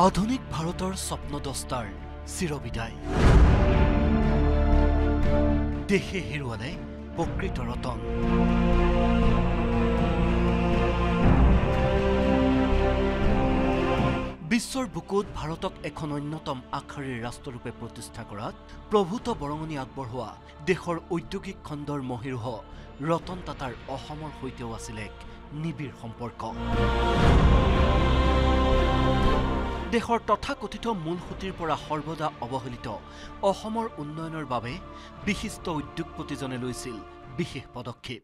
आधुनिक भारतर स्वप्नदस्तार चिरबिदाय देखे हेरुवाले प्रकृत रतन विश्वर बुकुत भारतक एखन अन्यतम आखारीर राष्ट्र रूपे प्रतिष्ठा करात प्रभूत बरंगनी आगबढ़ा देशर औद्योगिक खंडर महिरुह रतन टाटार असমৰ সৈতে আছিলে এক নিবিড় সম্পৰ্ক দেশৰ তথাকথিত মূলসুতিৰ পৰা সৰ্বদা অৱহেলিত অসমৰ উন্নয়নৰ বাবে বিশিষ্ট উদ্যোগপতিজনে লৈছিল বিশেষ পদক্ষেপ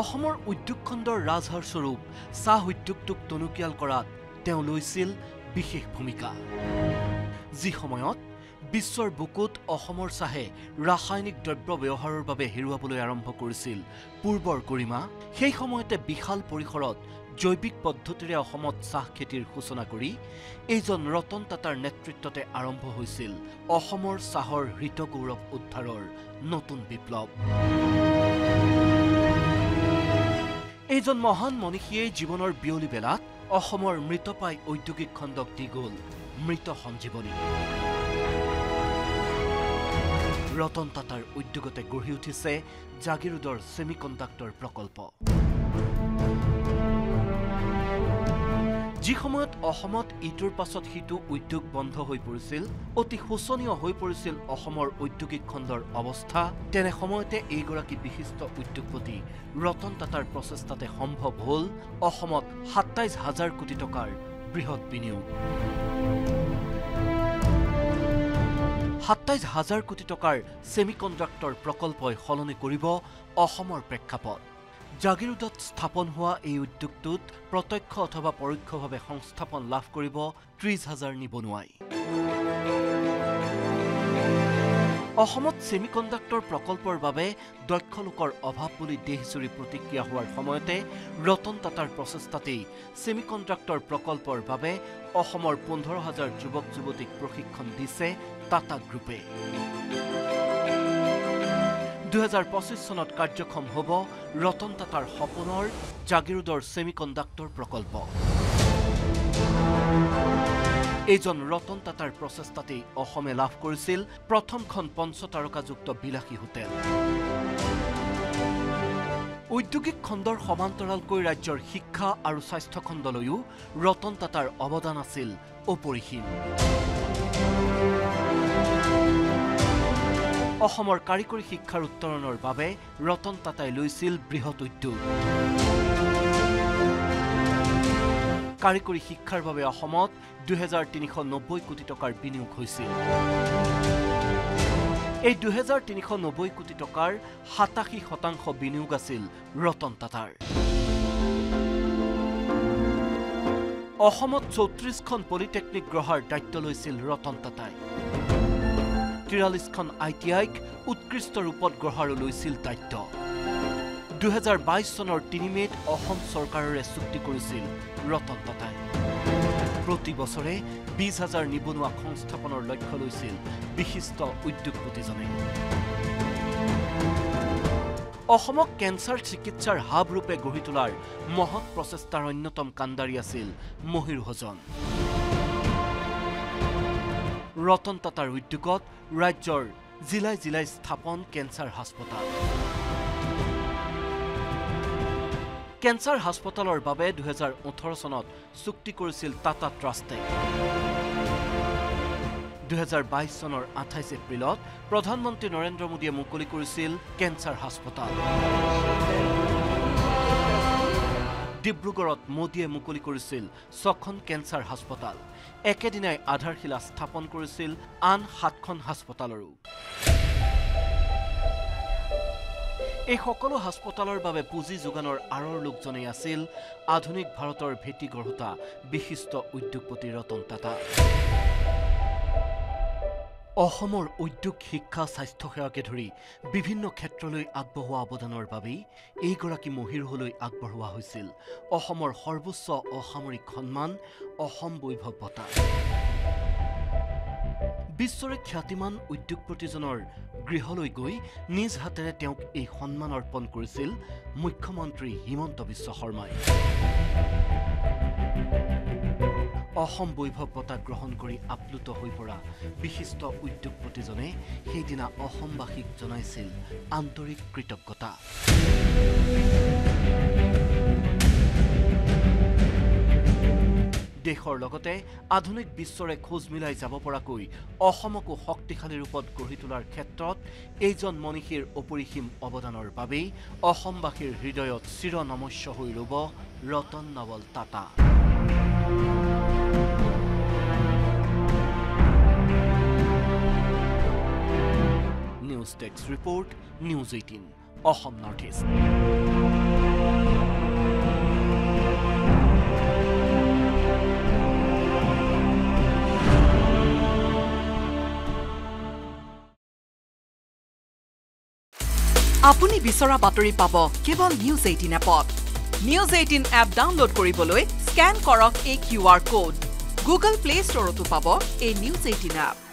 অসমৰ উদ্যোগখণ্ডৰ ৰাজহাৰ স্বৰূপ চাহ উদ্যোগটোক তনুকিয়াল কৰাত তেওঁ লৈছিল বিশেষ ভূমিকা যি সময়ত বিশ্বৰ বুকুত অসমৰ চাহে ৰাসায়নিক দ্ৰব্য ব্যৱহাৰৰ বাবে হেৰুৱাবলৈ আৰম্ভ কৰিছিল পূৰ্বৰ গৰিমা সেই সময়তে বিশাল পৰিসৰত জৈৱিক পদ্ধতিৰে অসমত চাহ খেতিৰ সূচনা কৰি এইজন ৰতন টাটাৰ নেতৃত্বতে আৰম্ভ হৈছিল অসমৰ চাহৰ হৃত গৌৰৱ উদ্ধাৰৰ নতুন বিপ্লৱ এইজন মহান মনীষীয়ে জীৱনৰ বিয়লি বেলাত অসমৰ মৃতপ্ৰায় ঔদ্যোগিক খণ্ডক দি গ'ল মৃত সঞ্জীৱনী ৰতন টাটাৰ উদ্যোগতে গঢ়ি উঠিছে জাগিৰোডৰ ছেমিকণ্ডাক্টৰ প্ৰকল্প যি সময়ত অসমত ইটোৰ পাছত হিটো উদ্যোগ বন্ধ হৈ পৰিছিল অতি শোচনীয় হৈ পৰিছিল অসমৰ ঔদ্যোগিক খণ্ডৰ অৱস্থা তেনে সময়তে এইগৰাকী বিশিষ্ট উদ্যোগপতি ৰতন টাটাৰ প্ৰচেষ্টাতে সম্ভৱ হ'ল অসমত ২৭,০০০ কোটি টকাৰ বৃহৎ বিনিয়োগ ২৭,০০০ কোটি টকাৰ ছেমিকণ্ডাক্টৰ প্ৰকল্পই সলনি কৰিব অসমৰ প্ৰেক্ষাপট জাগিৰোডত স্থাপন হোৱা এই উদ্যোগটোত প্ৰত্যক্ষ অথবা পৰোক্ষভাৱে সংস্থাপন লাভ কৰিব ৩০,০০০ নিবনুৱাই অসমত ছেমিকণ্ডাক্টৰ প্ৰকল্পৰ বাবে দক্ষ লোকৰ অভাৱ বুলি দেশজুৰি প্ৰতিক্ৰিয়া হোৱাৰ সময়তে ৰতন টাটাৰ প্ৰচেষ্টাতেই ছেমিকণ্ডাক্টৰ প্ৰকল্পৰ বাবে অসমৰ ১৫,০০০ যুৱক যুৱতীক প্ৰশিক্ষণ দিছে টাটা গ্ৰুপে ২০২৫ চনত কাৰ্যক্ষম হ'ব ৰতন টাটাৰ সপোনৰ জাগিৰোডৰ ছেমিকণ্ডাক্টৰ প্ৰকল্প এইজন ৰতন টাটাৰ প্ৰচেষ্টাতেই অসমে লাভ কৰিছিল প্ৰথমখন পঞ্চতাৰকাযুক্ত বিলাসী হোটেল ঔদ্যোগিক খণ্ডৰ সমান্তৰালকৈ ৰাজ্যৰ শিক্ষা আৰু স্বাস্থ্য খণ্ডলৈও ৰতন টাটাৰ অৱদান আছিল অপৰিসীম অসমৰ কাৰিকৰী শিক্ষাৰ উত্তৰণৰ বাবে ৰতন টাটাই লৈছিল বৃহৎ উদ্যোগ কাৰিকৰী শিক্ষাৰ বাবে অসমত ২৩৯০ কোটি টকাৰ বিনিয়োগ হৈছিল এই ২৩৯০ কোটি টকাৰ ৮৭% বিনিয়োগ আছিল ৰতন টাটাৰ অসমত ৩৪খন পলিটেকনিক গঢ়াৰ দায়িত্ব লৈছিল ৰতন টাটাই ৪৩খন ITI উৎকৃষ্ট ৰূপত গঢ়াৰ লৈছিল দায়িত্ব ২০২২ চনৰ ৩ মে'ত অসম চৰকাৰৰে চুক্তি কৰিছিল ৰতন টাটাই প্ৰতি বছৰে ২০,০০০ নিবনুৱা সংস্থাপনৰ লক্ষ্য লৈছিল বিশিষ্ট উদ্যোগপতিজনে অসমক কেন্সাৰ চিকিৎসাৰ হাব ৰূপে গঢ়ি তোলাৰ মহৎ প্ৰচেষ্টাৰ অন্যতম কাণ্ডাৰী আছিল মহিৰুহজন ৰতন টাটাৰ উদ্যোগত ৰাজ্যৰ জিলাই জিলাই স্থাপন কেন্সাৰ হাস্পতাল কেন্সাৰ হাস্পতালৰ বাবে ২০১৮ চনত চুক্তি কৰিছিল টাটা ট্ৰাষ্টে ২০২২ চনৰ ২৮ এপ্ৰিলত প্ৰধানমন্ত্ৰী নৰেন্দ্ৰ মোদীয়ে মুকলি কৰিছিল কেন্সাৰ হাস্পতাল ডিব্ৰুগড়ত মোদীয়ে মুকলি কৰিছিল ৬খন কেন্সাৰ হাস্পতাল একেদিনাই আধাৰশিলা স্থাপন কৰিছিল আন ৭খন হাস্পতালৰো এই সকলো হাস্পতালৰ বাবে পুঁজি যোগানৰ আঁৰৰ লোকজনেই আছিল আধুনিক ভাৰতৰ ভেটি গঢ়োতা বিশিষ্ট উদ্যোগপতি ৰতন টাটা অসমৰ উদ্যোগ শিক্ষা স্বাস্থ্যসেৱাকে ধৰি বিভিন্ন ক্ষেত্ৰলৈ আগবঢ়োৱা অৱদানৰ বাবে এইগৰাকী মহিৰুহলৈ আগবঢ়োৱা হৈছিল অসমৰ সৰ্বোচ্চ অসামৰিক সন্মান অসম বৈভৱ বঁটা বিশ্বৰে খ্যাতিমান উদ্যোগপতিজনৰ গৃহলৈ গৈ নিজ হাতেৰে তেওঁক এই সন্মান অৰ্পণ কৰিছিল মুখ্যমন্ত্ৰী হিমন্ত বিশ্ব শৰ্মাই অসম বৈভৱ বঁটা গ্ৰহণ কৰি আপ্লুত হৈ পৰা বিশিষ্ট উদ্যোগপতিজনে সেইদিনা অসমবাসীক জনাইছিল আন্তৰিক কৃতজ্ঞতা। দেশৰ লগতে আধুনিক বিশ্বৰে খোজ মিলাই যাব পৰাকৈ অসমক শক্তিশালী ৰূপত গঢ়ি তোলাৰ ক্ষেত্ৰত এইজন মনীষীৰ অপৰিসীম অৱদানৰ বাবে অসমবাসীৰ হৃদয়ত চিৰনমস্য হৈ ৰব Ratan Naval Tata. News desk report, news 18 Assam north east. আপুনি বিচৰা বাতৰি পাব কেৱল নিউজ 18 এপত। নিউজ 18 এপ ডাউনলোড কৰিবলৈ স্ক্যান কৰক এই কিউআৰ কোড। গুগল প্লে ষ্টৰতো পাব এই নিউজ 18 এপ।